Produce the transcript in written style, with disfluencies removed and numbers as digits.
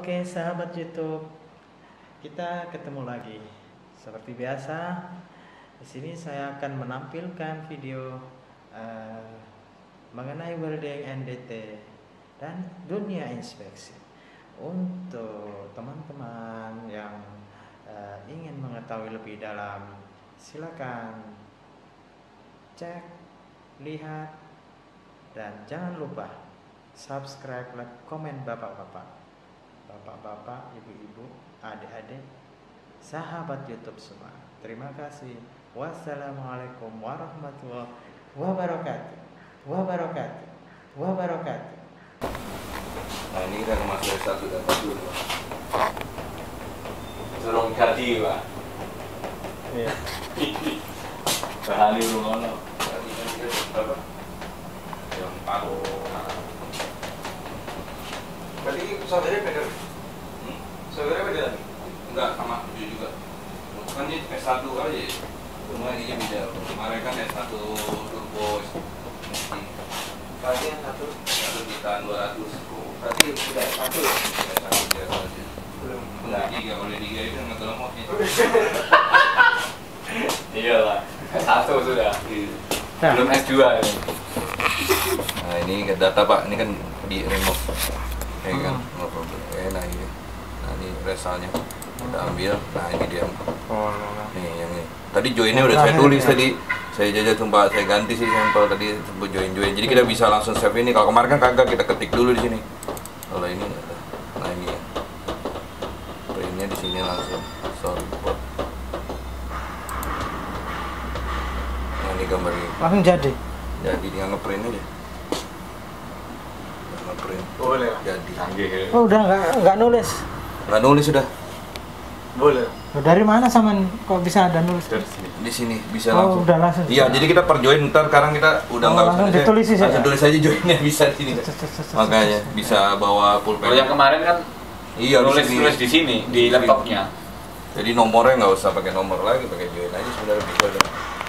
Oke sahabat YouTube, kita ketemu lagi. Seperti biasa, di sini saya akan menampilkan video mengenai welding NDT dan dunia inspeksi. Untuk teman-teman yang ingin mengetahui lebih dalam, silakan cek, lihat, dan jangan lupa subscribe, like, komen bapak-bapak, ibu-ibu, adik-adik, sahabat YouTube semua. Terima kasih. Wassalamualaikum warahmatullahi wabarakatuh. Nah, ini kita masuk satu dapat dulu. Serong kaki, Pak. Iya. Bahali rumono. Tadi kan kita apa? Yang paru. Berarti saudaranya beda? Saudaranya beda? Enggak, sama tujuh juga. Kan dia S1 aja. Cuma dia beda. Kemarin kan S1 turbo. Berarti yang satu? 1.200.000. Berarti udah S1 ya? S1 dia saja. Belum. Oleh tiga itu nggak terlalu mungkin. Iya lah. S1 sudah. Belum S2 ya. Nah, ini data, Pak. Ini kan di remote. Ya kan, no problem. Nah ini, resalnya udah ambil. Nah ini dia. Nih yang ini. Tadi joinnya udah saya tulis tadi. Saya jajah tumpah, saya ganti sih sampel tadi sebut join. Jadi kita bisa langsung save ini. Kalau kemarin kan kagak, kita ketik dulu di sini. Kalau ini, nah ini ya. Printnya di sini langsung. Soundboard. Nah ini gambarnya. Langsung jadi. Jadi tinggal ngeprint aja. Boleh. Jadi. Oh, udah nggak nulis sudah. Boleh. Dari mana saman kok bisa ada nulis? Dari sini. Di sini bisa langsung. Oh, udah langsung. Iya, jadi kita per join ntar sekarang kita udah nggak usah ditulis aja. Langsung tulis aja joinnya bisa di sini. Makanya bisa bawa pulpen. Kalau yang kemarin kan iya nulis di sini di laptopnya. Jadi nomornya nggak usah pakai nomor lagi, pakai join aja sudah lebih baik.